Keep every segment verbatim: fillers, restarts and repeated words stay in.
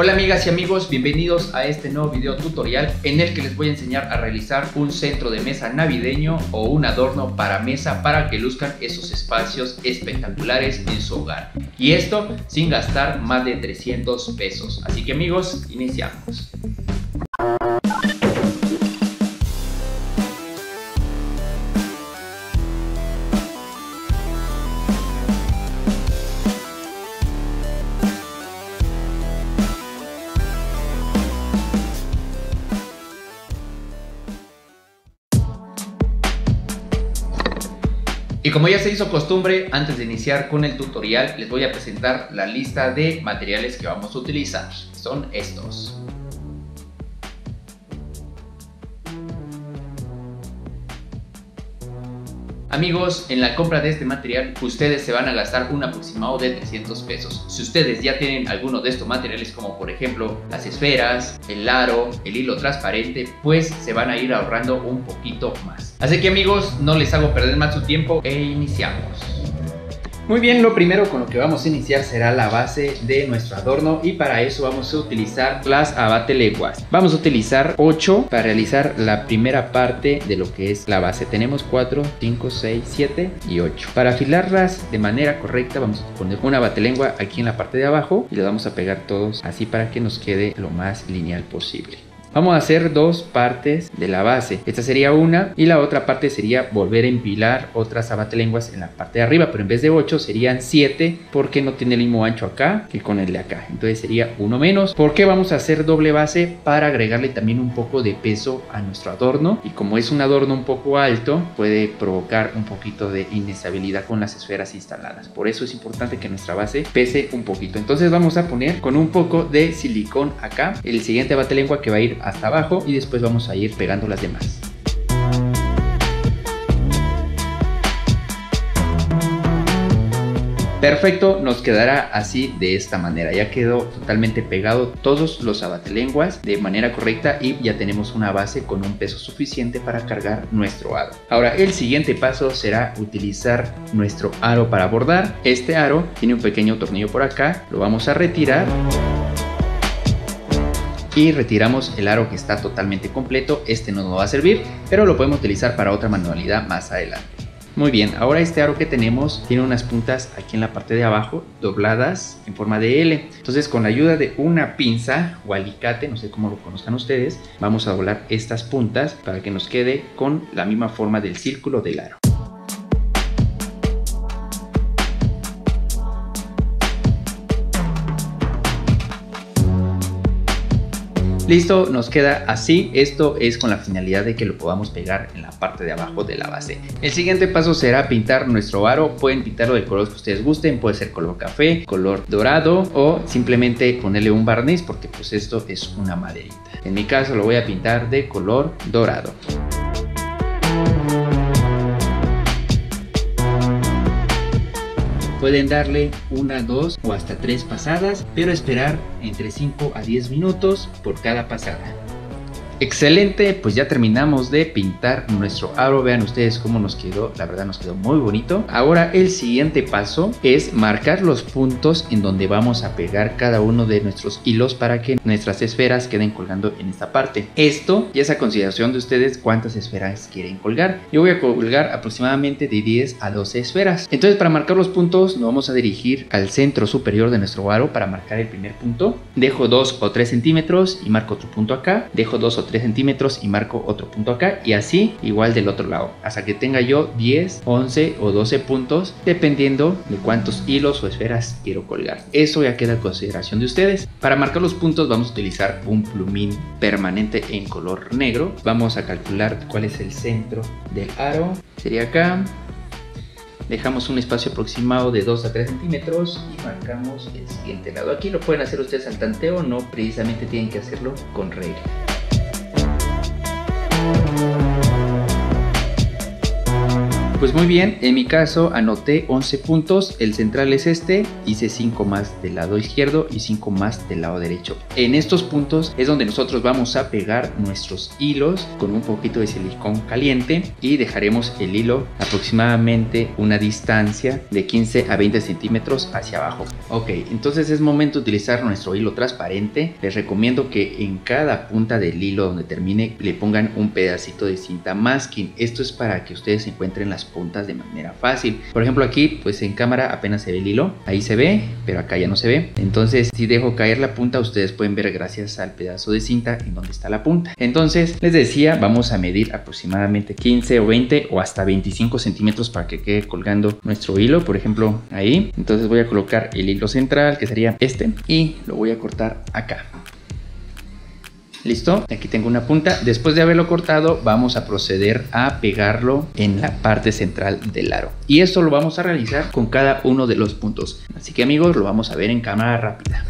Hola amigas y amigos, bienvenidos a este nuevo video tutorial en el que les voy a enseñar a realizar un centro de mesa navideño o un adorno para mesa para que luzcan esos espacios espectaculares en su hogar, y esto sin gastar más de trescientos pesos. Así que amigos, iniciamos. Y como ya se hizo costumbre, antes de iniciar con el tutorial les voy a presentar la lista de materiales que vamos a utilizar. Son estos. Amigos, en la compra de este material ustedes se van a gastar un aproximado de trescientos pesos. Si ustedes ya tienen alguno de estos materiales, como por ejemplo las esferas, el aro, el hilo transparente, pues se van a ir ahorrando un poquito más. Así que amigos, no les hago perder más su tiempo e iniciamos. Muy bien, lo primero con lo que vamos a iniciar será la base de nuestro adorno, y para eso vamos a utilizar las abateleguas. Vamos a utilizar ocho para realizar la primera parte de lo que es la base. Tenemos cuatro, cinco, seis, siete y ocho. Para afilarlas de manera correcta vamos a poner una abatelengua aquí en la parte de abajo y le vamos a pegar todos así para que nos quede lo más lineal posible. Vamos a hacer dos partes de la base. Esta sería una y la otra parte sería volver a empilar otras abatelenguas en la parte de arriba, pero en vez de ocho serían siete porque no tiene el mismo ancho acá que con el de acá, entonces sería uno menos. Porque vamos a hacer doble base para agregarle también un poco de peso a nuestro adorno, y como es un adorno un poco alto puede provocar un poquito de inestabilidad con las esferas instaladas, por eso es importante que nuestra base pese un poquito. Entonces vamos a poner con un poco de silicón acá el siguiente abatelengua que va a ir hasta abajo, y después vamos a ir pegando las demás. Perfecto, nos quedará así de esta manera. Ya quedó totalmente pegado todos los abatelenguas de manera correcta y ya tenemos una base con un peso suficiente para cargar nuestro aro. Ahora el siguiente paso será utilizar nuestro aro para bordar. Este aro tiene un pequeño tornillo por acá, lo vamos a retirar y retiramos el aro que está totalmente completo. Este no nos va a servir, pero lo podemos utilizar para otra manualidad más adelante. Muy bien, ahora este aro que tenemos tiene unas puntas aquí en la parte de abajo dobladas en forma de L. Entonces con la ayuda de una pinza o alicate, no sé cómo lo conozcan ustedes, vamos a doblar estas puntas para que nos quede con la misma forma del círculo del aro. Listo, nos queda así. Esto es con la finalidad de que lo podamos pegar en la parte de abajo de la base. El siguiente paso será pintar nuestro aro. Pueden pintarlo del color que ustedes gusten, puede ser color café, color dorado o simplemente ponerle un barniz, porque pues esto es una maderita. En mi caso lo voy a pintar de color dorado. Pueden darle una, dos o hasta tres pasadas, pero esperar entre cinco a diez minutos por cada pasada. Excelente, pues ya terminamos de pintar nuestro aro. Vean ustedes cómo nos quedó, la verdad nos quedó muy bonito. Ahora el siguiente paso es marcar los puntos en donde vamos a pegar cada uno de nuestros hilos para que nuestras esferas queden colgando en esta parte. Esto ya es a consideración de ustedes cuántas esferas quieren colgar. Yo voy a colgar aproximadamente de diez a doce esferas. Entonces para marcar los puntos nos vamos a dirigir al centro superior de nuestro aro para marcar el primer punto. Dejo dos o tres centímetros y marco otro punto acá. Dejo dos o tres centímetros y marco otro punto acá, y así igual del otro lado hasta que tenga yo diez, once o doce puntos, dependiendo de cuántos hilos o esferas quiero colgar. Eso ya queda a consideración de ustedes. Para marcar los puntos vamos a utilizar un plumín permanente en color negro. Vamos a calcular cuál es el centro del aro, sería acá. Dejamos un espacio aproximado de dos a tres centímetros y marcamos el siguiente lado. Aquí lo pueden hacer ustedes al tanteo, no precisamente tienen que hacerlo con regla. Pues muy bien, en mi caso anoté once puntos, el central es este, hice cinco más del lado izquierdo y cinco más del lado derecho. En estos puntos es donde nosotros vamos a pegar nuestros hilos con un poquito de silicón caliente, y dejaremos el hilo aproximadamente una distancia de quince a veinte centímetros hacia abajo. Ok, entonces es momento de utilizar nuestro hilo transparente. Les recomiendo que en cada punta del hilo donde termine le pongan un pedacito de cinta masking. Esto es para que ustedes encuentren las puntas de manera fácil. Por ejemplo aquí, pues en cámara apenas se ve el hilo. Ahí se ve, pero acá ya no se ve. Entonces si dejo caer la punta, ustedes pueden ver gracias al pedazo de cinta en donde está la punta. Entonces les decía, vamos a medir aproximadamente quince o veinte o hasta veinticinco centímetros para que quede colgando nuestro hilo. Por ejemplo ahí. Entonces voy a colocar el hilo central, que sería este, y lo voy a cortar acá. Listo, aquí tengo una punta. Después de haberlo cortado, vamos a proceder a pegarlo en la parte central del aro, y esto lo vamos a realizar con cada uno de los puntos. Así que amigos, lo vamos a ver en cámara rápida.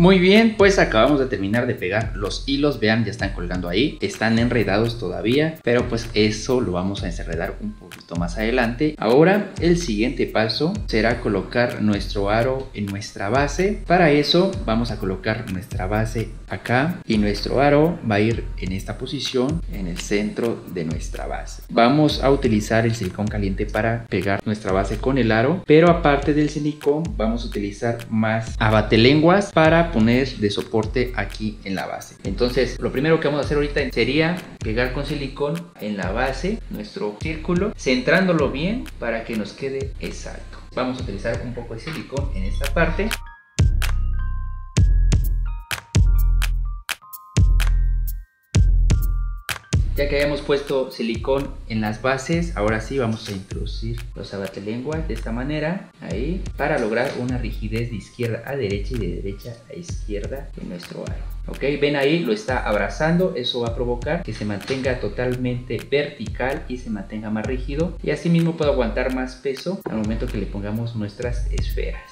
Muy bien, pues acabamos de terminar de pegar los hilos, vean, ya están colgando ahí, están enredados todavía, pero pues eso lo vamos a desenredar un poquito más adelante. Ahora el siguiente paso será colocar nuestro aro en nuestra base. Para eso vamos a colocar nuestra base acá y nuestro aro va a ir en esta posición, en el centro de nuestra base. Vamos a utilizar el silicón caliente para pegar nuestra base con el aro, pero aparte del silicón vamos a utilizar más abatelenguas para poner de soporte aquí en la base. Entonces lo primero que vamos a hacer ahorita sería pegar con silicón en la base nuestro círculo, centrándolo bien para que nos quede exacto. Vamos a utilizar un poco de silicón en esta parte. Ya que habíamos puesto silicón en las bases, ahora sí vamos a introducir los abatelenguas de esta manera, ahí, para lograr una rigidez de izquierda a derecha y de derecha a izquierda en nuestro aro. Ok, ven ahí, lo está abrazando, eso va a provocar que se mantenga totalmente vertical y se mantenga más rígido, y así mismo puede aguantar más peso al momento que le pongamos nuestras esferas.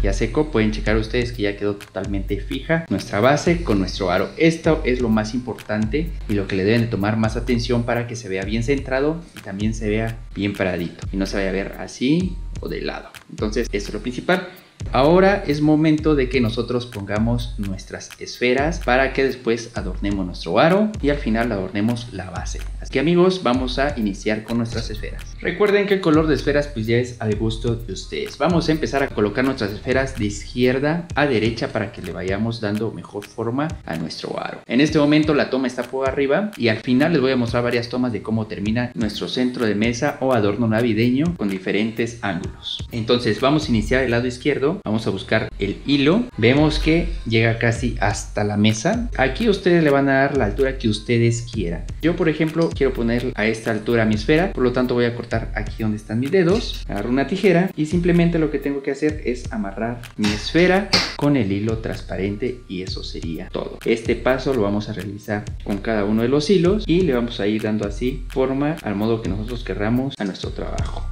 Ya seco, pueden checar ustedes que ya quedó totalmente fija nuestra base con nuestro aro. Esto es lo más importante y lo que le deben de tomar más atención para que se vea bien centrado y también se vea bien paradito y no se vaya a ver así o de lado. Entonces esto es lo principal. Ahora es momento de que nosotros pongamos nuestras esferas para que después adornemos nuestro aro y al final adornemos la base. Así que amigos, vamos a iniciar con nuestras esferas. Recuerden que el color de esferas pues ya es al gusto de ustedes. Vamos a empezar a colocar nuestras esferas de izquierda a derecha para que le vayamos dando mejor forma a nuestro aro. En este momento la toma está por arriba y al final les voy a mostrar varias tomas de cómo termina nuestro centro de mesa o adorno navideño con diferentes ángulos. Entonces vamos a iniciar del lado izquierdo. Vamos a buscar el hilo, vemos que llega casi hasta la mesa. Aquí ustedes le van a dar la altura que ustedes quieran. Yo por ejemplo quiero poner a esta altura mi esfera, por lo tanto voy a cortar aquí donde están mis dedos, agarro una tijera y simplemente lo que tengo que hacer es amarrar mi esfera con el hilo transparente y eso sería todo. Este paso lo vamos a realizar con cada uno de los hilos y le vamos a ir dando así forma al modo que nosotros querramos a nuestro trabajo.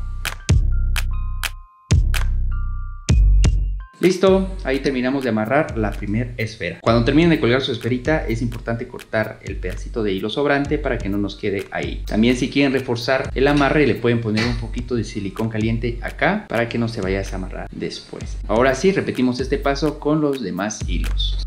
Listo, ahí terminamos de amarrar la primera esfera. Cuando terminen de colgar su esferita es importante cortar el pedacito de hilo sobrante para que no nos quede ahí. También si quieren reforzar el amarre le pueden poner un poquito de silicón caliente acá para que no se vaya a desamarrar después. Ahora sí, repetimos este paso con los demás hilos.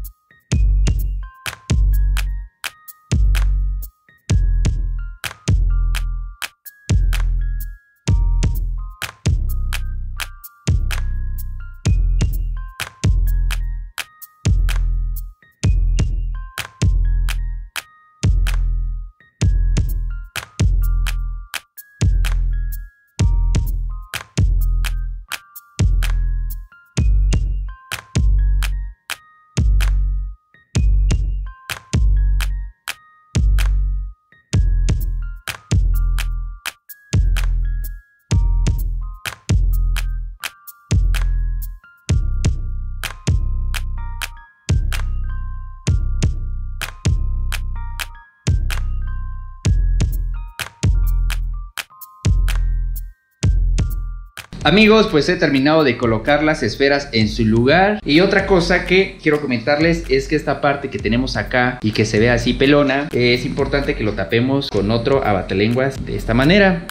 Amigos, pues he terminado de colocar las esferas en su lugar. Y otra cosa que quiero comentarles es que esta parte que tenemos acá y que se ve así pelona, es importante que lo tapemos con otro abatelenguas de esta manera.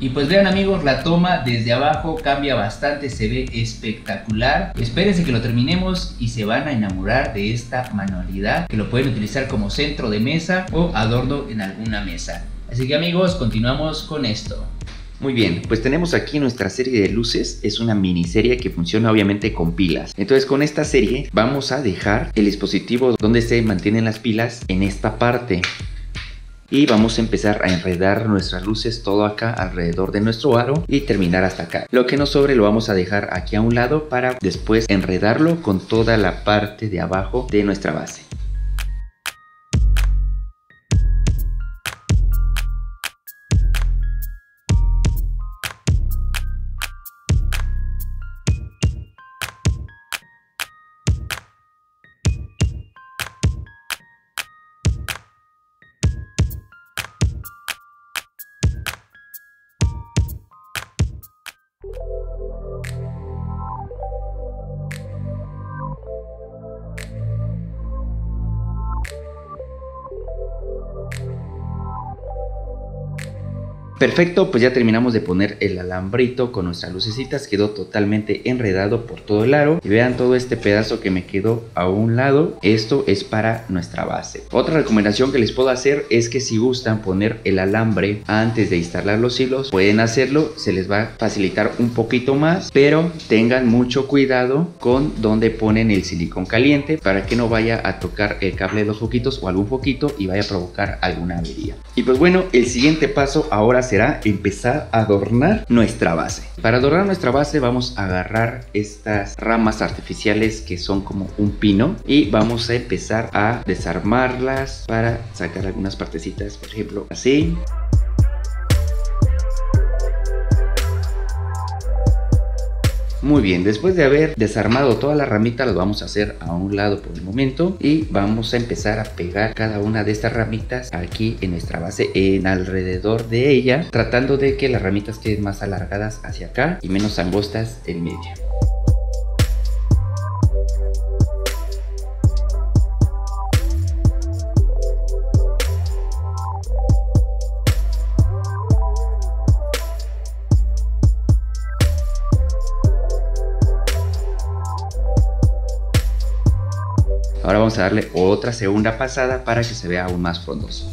Y pues vean amigos, la toma desde abajo cambia bastante, se ve espectacular. Espérense que lo terminemos y se van a enamorar de esta manualidad, que lo pueden utilizar como centro de mesa o adorno en alguna mesa. Así que amigos, continuamos con esto. Muy bien, pues tenemos aquí nuestra serie de luces. Es una miniserie que funciona obviamente con pilas. Entonces con esta serie vamos a dejar el dispositivo donde se mantienen las pilas en esta parte. Y vamos a empezar a enredar nuestras luces todo acá alrededor de nuestro aro y terminar hasta acá. Lo que nos sobre lo vamos a dejar aquí a un lado para después enredarlo con toda la parte de abajo de nuestra base. Perfecto, pues ya terminamos de poner el alambrito con nuestras lucecitas. Quedó totalmente enredado por todo el aro. Y vean todo este pedazo que me quedó a un lado. Esto es para nuestra base. Otra recomendación que les puedo hacer es que si gustan poner el alambre antes de instalar los hilos, pueden hacerlo, se les va a facilitar un poquito más. Pero tengan mucho cuidado con donde ponen el silicón caliente, para que no vaya a tocar el cable de los foquitos o algún foquito y vaya a provocar alguna avería. Y pues bueno, el siguiente paso ahora será empezar a adornar nuestra base. Para adornar nuestra base vamos a agarrar estas ramas artificiales que son como un pino y vamos a empezar a desarmarlas para sacar algunas partecitas, por ejemplo así. Muy bien, después de haber desarmado toda la ramita, las vamos a hacer a un lado por el momento y vamos a empezar a pegar cada una de estas ramitas aquí en nuestra base, en alrededor de ella, tratando de que las ramitas queden más alargadas hacia acá y menos angostas en medio. Ahora vamos a darle otra segunda pasada para que se vea aún más frondoso.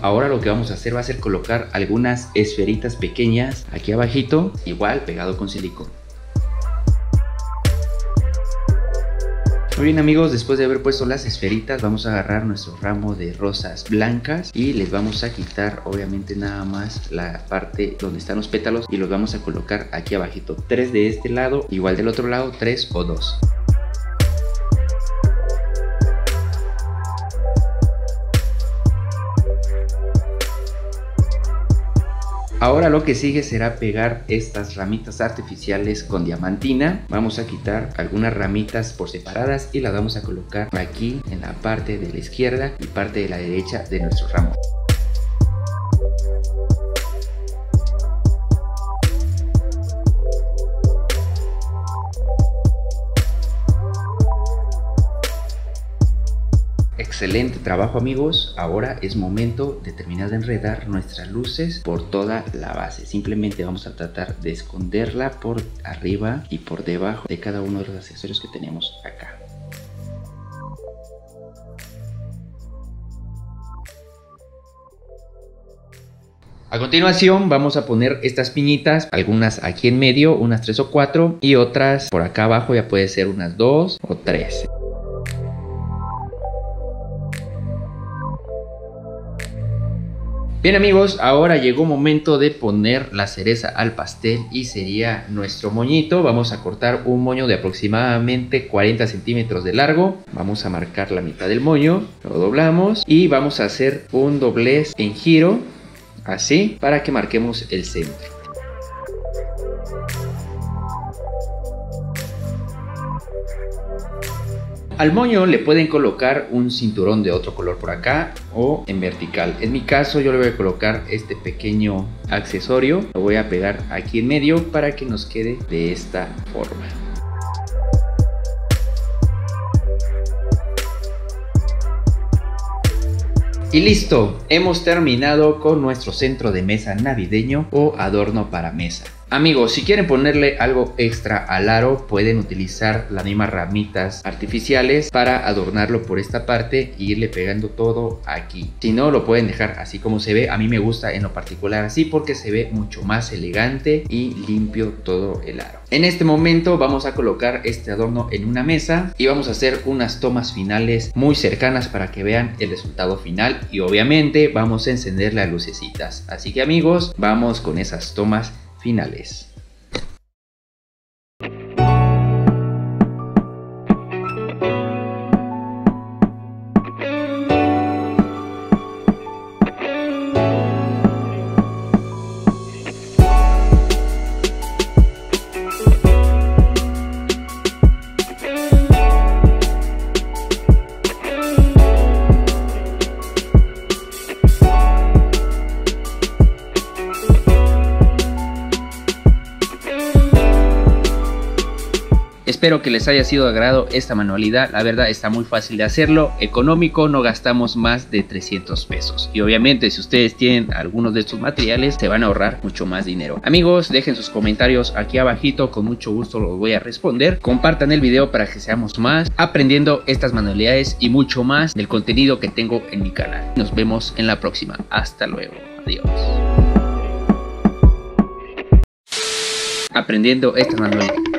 Ahora lo que vamos a hacer va a ser colocar algunas esferitas pequeñas aquí abajito, igual pegado con silicón. Muy bien amigos, después de haber puesto las esferitas vamos a agarrar nuestro ramo de rosas blancas y les vamos a quitar obviamente nada más la parte donde están los pétalos y los vamos a colocar aquí abajito, tres de este lado, igual del otro lado, tres o dos. Ahora lo que sigue será pegar estas ramitas artificiales con diamantina. Vamos a quitar algunas ramitas por separadas y las vamos a colocar aquí en la parte de la izquierda y parte de la derecha de nuestro ramo. Excelente trabajo amigos, ahora es momento de terminar de enredar nuestras luces por toda la base. Simplemente vamos a tratar de esconderla por arriba y por debajo de cada uno de los accesorios que tenemos acá. A continuación vamos a poner estas piñitas, algunas aquí en medio, unas tres o cuatro y otras por acá abajo, ya puede ser unas dos o tres. Bien amigos, ahora llegó momento de poner la cereza al pastel y sería nuestro moñito. Vamos a cortar un moño de aproximadamente cuarenta centímetros de largo. Vamos a marcar la mitad del moño, lo doblamos y vamos a hacer un doblez en giro así para que marquemos el centro. Al moño le pueden colocar un cinturón de otro color por acá o en vertical. En mi caso yo le voy a colocar este pequeño accesorio. Lo voy a pegar aquí en medio para que nos quede de esta forma. Y listo, hemos terminado con nuestro centro de mesa navideño o adorno para mesa. Amigos, si quieren ponerle algo extra al aro, pueden utilizar las mismas ramitas artificiales para adornarlo por esta parte e irle pegando todo aquí. Si no, lo pueden dejar así como se ve. A mí me gusta en lo particular así porque se ve mucho más elegante y limpio todo el aro. En este momento vamos a colocar este adorno en una mesa y vamos a hacer unas tomas finales muy cercanas para que vean el resultado final, y obviamente vamos a encender las lucecitas. Así que amigos, vamos con esas tomas finales. Espero que les haya sido de agrado esta manualidad. La verdad está muy fácil de hacerlo, económico, no gastamos más de trescientos pesos. Y obviamente si ustedes tienen algunos de estos materiales se van a ahorrar mucho más dinero. Amigos, dejen sus comentarios aquí abajito, con mucho gusto los voy a responder. Compartan el video para que seamos más aprendiendo estas manualidades y mucho más del contenido que tengo en mi canal. Nos vemos en la próxima. Hasta luego. Adiós. Aprendiendo estas manualidades.